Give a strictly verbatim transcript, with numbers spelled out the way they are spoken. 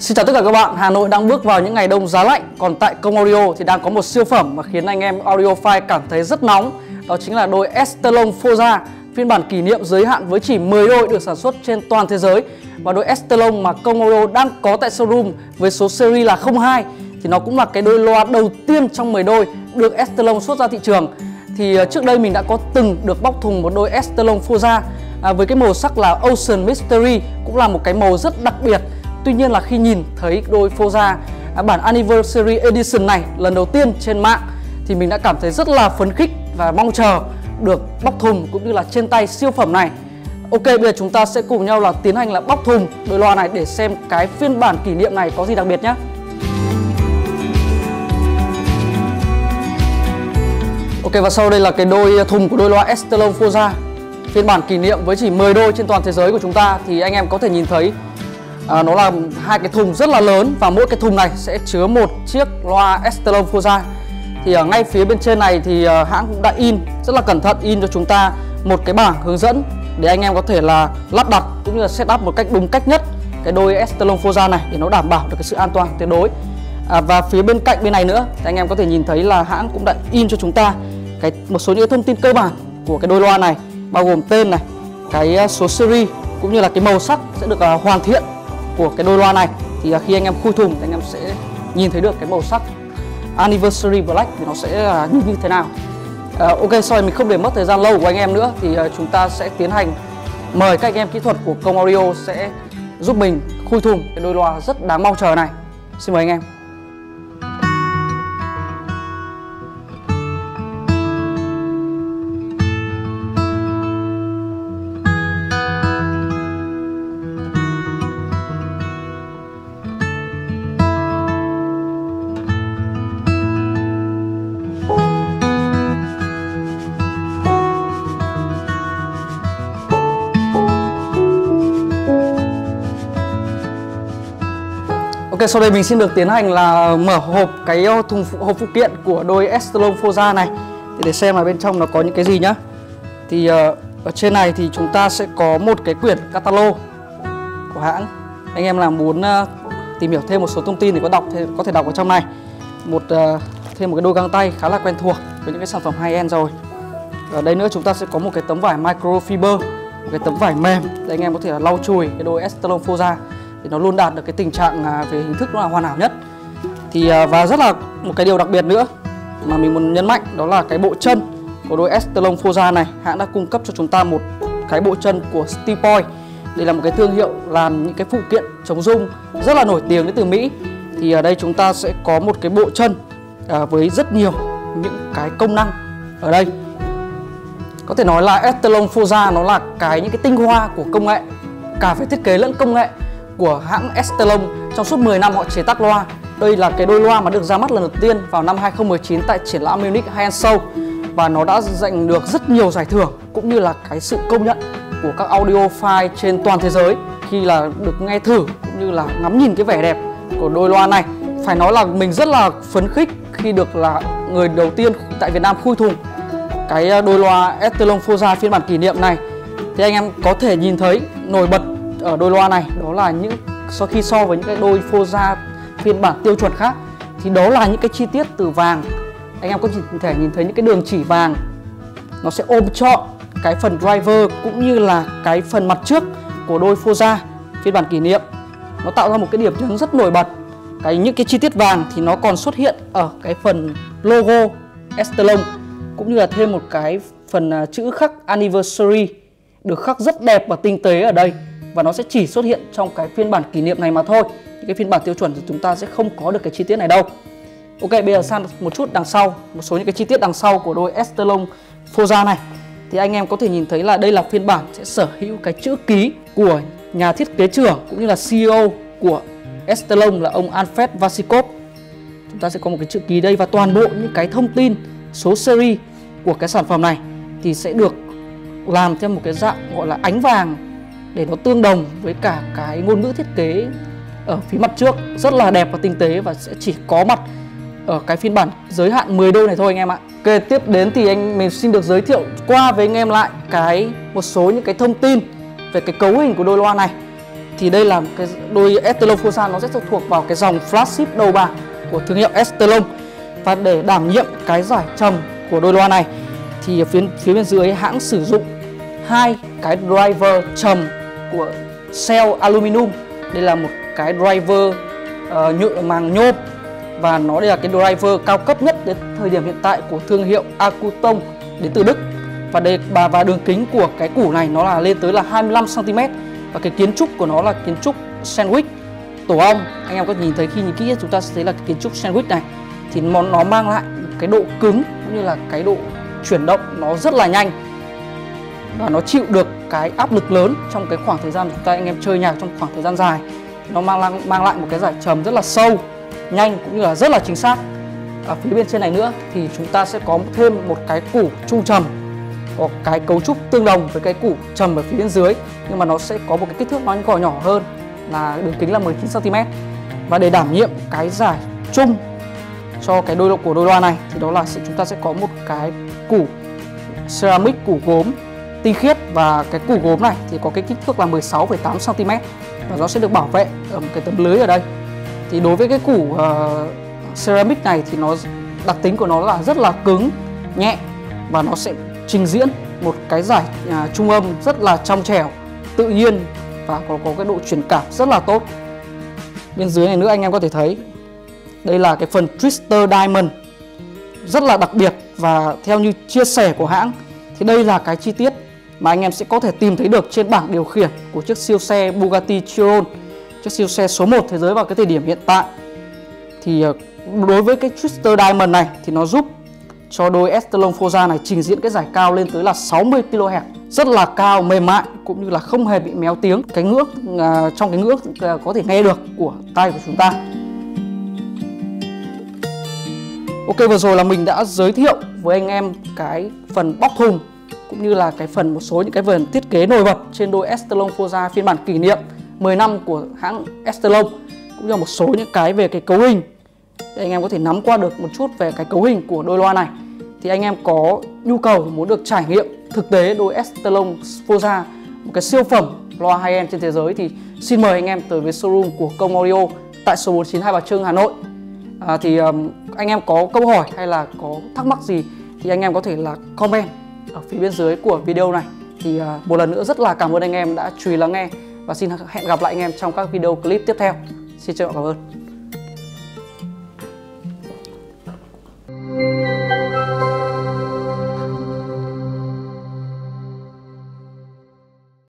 Xin chào tất cả các bạn, Hà Nội đang bước vào những ngày đông giá lạnh. Còn tại Công Audio thì đang có một siêu phẩm mà khiến anh em audiophile cảm thấy rất nóng. Đó chính là đôi Estelon Forza, phiên bản kỷ niệm giới hạn với chỉ mười đôi được sản xuất trên toàn thế giới. Và đôi Estelon mà Công Audio đang có tại showroom với số series là không hai thì nó cũng là cái đôi loạt đầu tiên trong mười đôi được Estelon xuất ra thị trường. Thì trước đây mình đã có từng được bóc thùng một đôi Estelon Forza à, với cái màu sắc là Ocean Mystery, cũng là một cái màu rất đặc biệt. Tuy nhiên là khi nhìn thấy đôi Forza à, bản Anniversary Edition này lần đầu tiên trên mạng thì mình đã cảm thấy rất là phấn khích và mong chờ được bóc thùng cũng như là trên tay siêu phẩm này. Ok, bây giờ chúng ta sẽ cùng nhau là tiến hành là bóc thùng đôi loa này để xem cái phiên bản kỷ niệm này có gì đặc biệt nhé. Ok, và sau đây là cái đôi thùng của đôi loa Estelon Forza phiên bản kỷ niệm với chỉ mười đôi trên toàn thế giới của chúng ta. Thì anh em có thể nhìn thấy à, nó là hai cái thùng rất là lớn và mỗi cái thùng này sẽ chứa một chiếc loa Estelon Forza. Thì ở ngay phía bên trên này thì hãng cũng đã in rất là cẩn thận, in cho chúng ta một cái bảng hướng dẫn để anh em có thể là lắp đặt cũng như là setup một cách đúng cách nhất cái đôi Estelon Forza này để nó đảm bảo được cái sự an toàn tuyệt đối. À, và phía bên cạnh bên này nữa thì anh em có thể nhìn thấy là hãng cũng đã in cho chúng ta cái một số những thông tin cơ bản của cái đôi loa này, bao gồm tên này, cái số series cũng như là cái màu sắc sẽ được uh, hoàn thiện của cái đôi loa này. Thì uh, khi anh em khui thùng thì anh em sẽ nhìn thấy được cái màu sắc Anniversary Black thì nó sẽ uh, như thế nào. uh, Ok, sau này mình không để mất thời gian lâu của anh em nữa thì uh, chúng ta sẽ tiến hành mời các anh em kỹ thuật của Công Audio sẽ giúp mình khui thùng cái đôi loa rất đáng mong chờ này. Xin mời anh em. Ok, sau đây mình xin được tiến hành là mở hộp cái thùng phụ, hộp phụ kiện của đôi Estelon Forza này thì để xem là bên trong nó có những cái gì nhá. Thì uh, ở trên này thì chúng ta sẽ có một cái quyển catalog của hãng. Anh em nào muốn uh, tìm hiểu thêm một số thông tin thì có đọc thì có thể đọc ở trong này. Một uh, thêm một cái đôi găng tay khá là quen thuộc với những cái sản phẩm high end rồi. Ở đây nữa chúng ta sẽ có một cái tấm vải microfiber, một cái tấm vải mềm để anh em có thể là lau chùi cái đôi Estelon Forza thì nó luôn đạt được cái tình trạng về hình thức nó là hoàn hảo nhất. Thì và rất là một cái điều đặc biệt nữa mà mình muốn nhấn mạnh đó là cái bộ chân của đôi Estelon Forza này, hãng đã cung cấp cho chúng ta một cái bộ chân của Steepoint. Đây là một cái thương hiệu làm những cái phụ kiện chống rung rất là nổi tiếng đến từ Mỹ. Thì ở đây chúng ta sẽ có một cái bộ chân với rất nhiều những cái công năng ở đây. Có thể nói là Estelon Forza nó là cái những cái tinh hoa của công nghệ, cả về thiết kế lẫn công nghệ của hãng Estelon. Trong suốt mười năm họ chế tác loa. Đây là cái đôi loa mà được ra mắt lần đầu tiên vào năm hai không một chín tại triển lãm Munich High End Show và nó đã giành được rất nhiều giải thưởng cũng như là cái sự công nhận của các audiophile trên toàn thế giới khi là được nghe thử cũng như là ngắm nhìn cái vẻ đẹp của đôi loa này. Phải nói là mình rất là phấn khích khi được là người đầu tiên tại Việt Nam khui thùng cái đôi loa Estelon Forza phiên bản kỷ niệm này. Thì anh em có thể nhìn thấy nổi bật ở đôi loa này đó là những so khi so với những cái đôi Forza phiên bản tiêu chuẩn khác thì đó là những cái chi tiết từ vàng. Anh em có thể nhìn thấy những cái đường chỉ vàng nó sẽ ôm trọn cái phần driver cũng như là cái phần mặt trước của đôi Forza phiên bản kỷ niệm. Nó tạo ra một cái điểm nhấn rất nổi bật. Cái những cái chi tiết vàng thì nó còn xuất hiện ở cái phần logo Estelon cũng như là thêm một cái phần chữ khắc Anniversary được khắc rất đẹp và tinh tế ở đây. Và nó sẽ chỉ xuất hiện trong cái phiên bản kỷ niệm này mà thôi. Cái phiên bản tiêu chuẩn thì chúng ta sẽ không có được cái chi tiết này đâu. Ok, bây giờ sang một chút đằng sau, một số những cái chi tiết đằng sau của đôi Estelon Forza này. Thì anh em có thể nhìn thấy là đây là phiên bản sẽ sở hữu cái chữ ký của nhà thiết kế trưởng cũng như là xê e ô của Estelon là ông Alfred Vasikov. Chúng ta sẽ có một cái chữ ký đây và toàn bộ những cái thông tin số series của cái sản phẩm này thì sẽ được làm theo một cái dạng gọi là ánh vàng để nó tương đồng với cả cái ngôn ngữ thiết kế ở phía mặt trước, rất là đẹp và tinh tế và sẽ chỉ có mặt ở cái phiên bản giới hạn mười đôi này thôi anh em ạ. Ok, tiếp đến thì anh mình xin được giới thiệu qua với anh em lại cái một số những cái thông tin về cái cấu hình của đôi loa này. thì đây là cái đôi Estelon Forza, nó sẽ phụ thuộc vào cái dòng flagship đầu bảng của thương hiệu Estelon. Và để đảm nhiệm cái giải trầm của đôi loa này thì phía phía bên dưới hãng sử dụng hai cái driver trầm của Cell Aluminum. Đây là một cái driver uh, nhựa màng nhôm, và nó đây là cái driver cao cấp nhất đến thời điểm hiện tại của thương hiệu Acuton đến từ Đức. Và đây bà và đường kính của cái củ này nó là lên tới là hai mươi lăm xăng ti mét, và cái kiến trúc của nó là kiến trúc sandwich tổ ong. Anh em có nhìn thấy, khi nhìn kỹ chúng ta sẽ thấy là cái kiến trúc sandwich này thì món nó mang lại cái độ cứng cũng như là cái độ chuyển động nó rất là nhanh, và nó chịu được cái áp lực lớn trong cái khoảng thời gian chúng ta anh em chơi nhạc trong khoảng thời gian dài. Nó mang lại, mang lại một cái giải trầm rất là sâu, nhanh cũng như là rất là chính xác. Ở phía bên trên này nữa thì chúng ta sẽ có thêm một cái củ chu trầm có cái cấu trúc tương đồng với cái củ trầm ở phía bên dưới, nhưng mà nó sẽ có một cái kích thước nó còn nhỏ hơn, là đường kính là mười chín xăng ti mét. Và để đảm nhiệm cái giải chung cho cái đôi của đôi loa này thì đó là chúng ta sẽ có một cái củ ceramic, củ gốm tinh khiết, và cái củ gốm này thì có cái kích thước là mười sáu phẩy tám xăng ti mét, và nó sẽ được bảo vệ ở một cái tấm lưới ở đây. Thì đối với cái củ uh, ceramic này thì nó đặc tính của nó là rất là cứng, nhẹ, và nó sẽ trình diễn một cái giải uh, trung âm rất là trong trẻo, tự nhiên, và có, có cái độ truyền cảm rất là tốt. Bên dưới này nữa anh em có thể thấy đây là cái phần Twister Diamond rất là đặc biệt, và theo như chia sẻ của hãng thì đây là cái chi tiết mà anh em sẽ có thể tìm thấy được trên bảng điều khiển của chiếc siêu xe Bugatti Chiron, chiếc siêu xe số một thế giới vào cái thời điểm hiện tại. Thì đối với cái Twister Diamond này thì nó giúp cho đôi Estelon Forza này trình diễn cái giải cao lên tới là sáu mươi ki lô héc, rất là cao, mềm mại, cũng như là không hề bị méo tiếng cái ngưỡng uh, trong cái ngưỡng uh, có thể nghe được của tai của chúng ta. Ok, vừa rồi là mình đã giới thiệu với anh em cái phần bóc thùng cũng như là cái phần một số những cái phần thiết kế nổi bật trên đôi Estelon Forza phiên bản kỷ niệm mười năm của hãng Estelon, cũng như một số những cái về cái cấu hình để anh em có thể nắm qua được một chút về cái cấu hình của đôi loa này. Thì anh em có nhu cầu muốn được trải nghiệm thực tế đôi Estelon Forza, một cái siêu phẩm loa high-end trên thế giới, thì xin mời anh em tới với showroom của Công Audio tại số bốn mươi chín Hai Bà Trưng, Hà Nội. À, thì um, anh em có câu hỏi hay là có thắc mắc gì thì anh em có thể là comment ở phía bên dưới của video này. Thì uh, một lần nữa rất là cảm ơn anh em đã chú ý lắng nghe, và xin hẹn gặp lại anh em trong các video clip tiếp theo. Xin chào, cảm ơn.